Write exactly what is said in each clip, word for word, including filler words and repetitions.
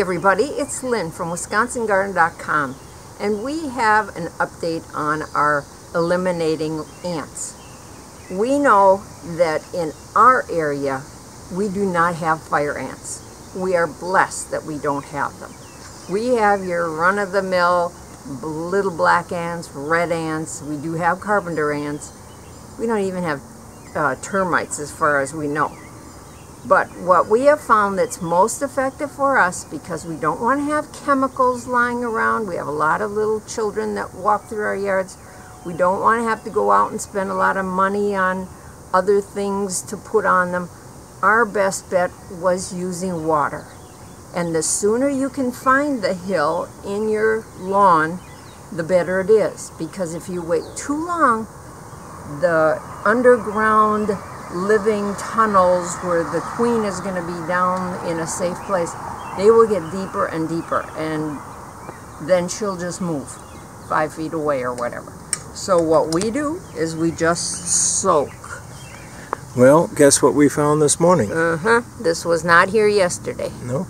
everybody, it's Lynn from Wisconsin Garden dot com, and we have an update on our eliminating ants. We know that in our area we do not have fire ants. We are blessed that we don't have them. We have your run-of-the-mill little black ants, red ants. We do have carpenter ants. We don't even have uh, termites as far as we know. But what we have found that's most effective for us, because we don't want to have chemicals lying around. We have a lot of little children that walk through our yards. We don't want to have to go out and spend a lot of money on other things to put on them. Our best bet was using water. And the sooner you can find the hill in your lawn, the better it is. Because if you wait too long, the underground living tunnels where the queen is going to be down in a safe place, they will get deeper and deeper, and then she'll just move five feet away or whatever. So what we do is we just soak. Well, guess what we found this morning? Uh-huh. This was not here yesterday. No.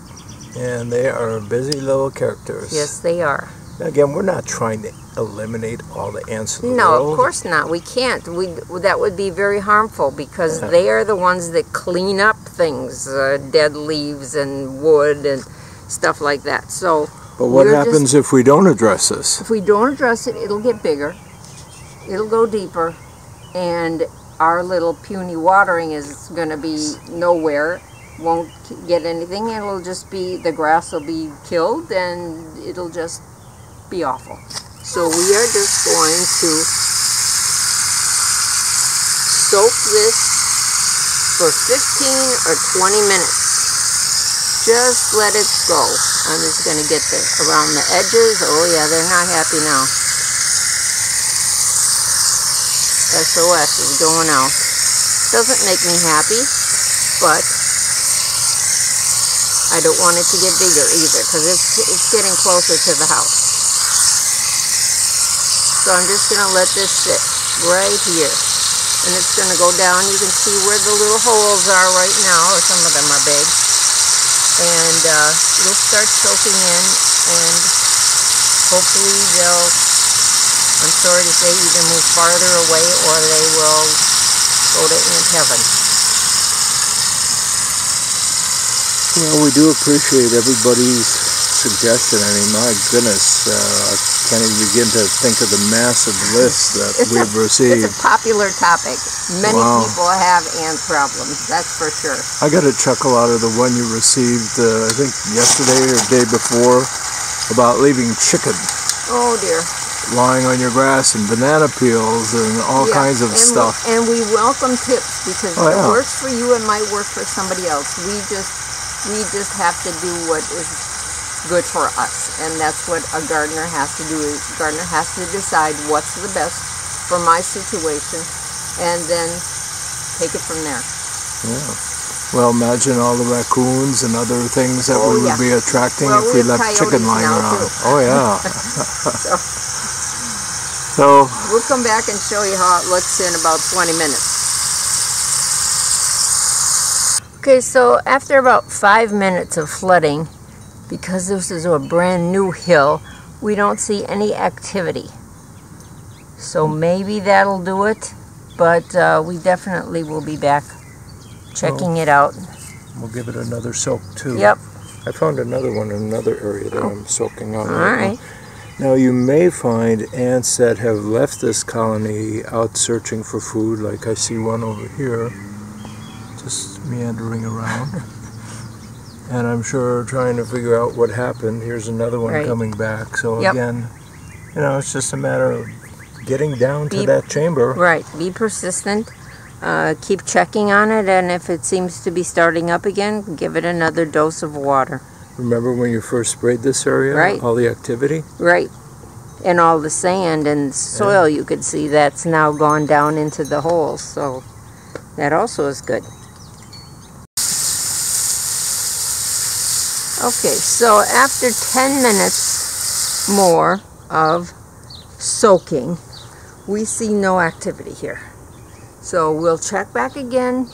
And they are busy little characters. Yes, they are. Again, we're not trying to eliminate all the ants in the world. No, of course not. We can't. We that would be very harmful, because yeah. They are the ones that clean up things, uh, dead leaves and wood and stuff like that. So. But what happens just, if we don't address this? If we don't address it, it'll get bigger. It'll go deeper, and our little puny watering is going to be nowhere. Won't get anything. It'll just be, the grass will be killed, and it'll just be awful. So we are just going to soak this for fifteen or twenty minutes. Just let it go. I'm just going to get the, around the edges. Oh yeah, they're not happy now. S O S is going out. Doesn't make me happy, but I don't want it to get bigger either, because it's, it's getting closer to the house. So I'm just going to let this sit right here. And it's going to go down. You can see where the little holes are right now, or some of them are big. And uh, it'll start soaking in, and hopefully they'll, I'm sorry to say, either move farther away or they will go to Ant Heaven. Well, we do appreciate everybody's suggestion. I mean, my goodness, uh, I can't even begin to think of the massive list that we've a, received. It's a popular topic. Many wow. people have ant problems, that's for sure. I got a chuckle out of the one you received, uh, I think yesterday or the day before, about leaving chicken. Oh, dear. Lying on your grass, and banana peels, and all yeah. kinds of and stuff. We, and we welcome tips, because oh, yeah. it works for you and might work for somebody else. We just... We just have to do what is good for us, and that's what a gardener has to do. A gardener has to decide what's the best for my situation, and then take it from there. Yeah. Well, imagine all the raccoons and other things that oh, we would yeah. be attracting well, if we, we left chicken lying around. Too. Oh yeah. so, so we'll come back and show you how it looks in about twenty minutes. Okay, so after about five minutes of flooding, because this is a brand new hill, we don't see any activity. So maybe that'll do it, but uh, we definitely will be back checking well, it out. We'll give it another soak too. Yep. I found another one in another area that oh. I'm soaking on. All right. Now. Now you may find ants that have left this colony out searching for food, like I see one over here. Just meandering around, and I'm sure trying to figure out what happened. Here's another one right. coming back. So yep. again, you know, it's just a matter of getting down be, to that chamber. Right. Be persistent. Uh, keep checking on it, and if it seems to be starting up again, give it another dose of water. Remember when you first sprayed this area? Right. All the activity. Right. And all the sand and soil yeah. you could see that's now gone down into the holes. So that also is good. Okay, so after ten minutes more of soaking, we see no activity here. So we'll check back again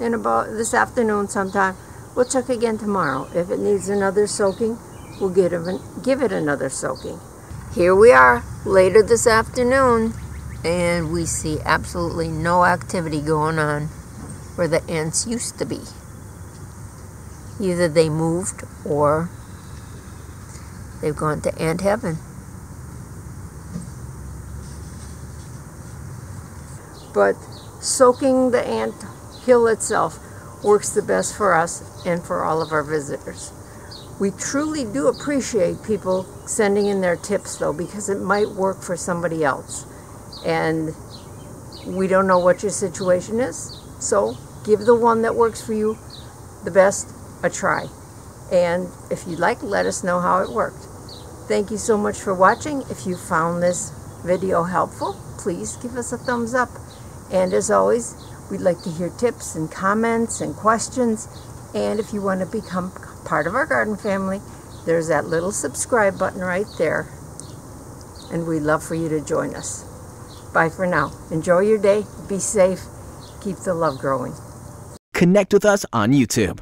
in about this afternoon sometime. We'll check again tomorrow. If it needs another soaking, we'll give it, give it another soaking. Here we are later this afternoon, and we see absolutely no activity going on where the ants used to be. Either they moved or they've gone to ant heaven. But soaking the ant hill itself works the best for us and for all of our visitors. We truly do appreciate people sending in their tips, though, because it might work for somebody else. And we don't know what your situation is, so give the one that works for you the best a try. And if you'd like, let us know how it worked. Thank you so much for watching. If you found this video helpful, please give us a thumbs up. And as always, we'd like to hear tips and comments and questions. And if you want to become part of our garden family, there's that little subscribe button right there. And we'd love for you to join us. Bye for now. Enjoy your day. Be safe. Keep the love growing. Connect with us on YouTube.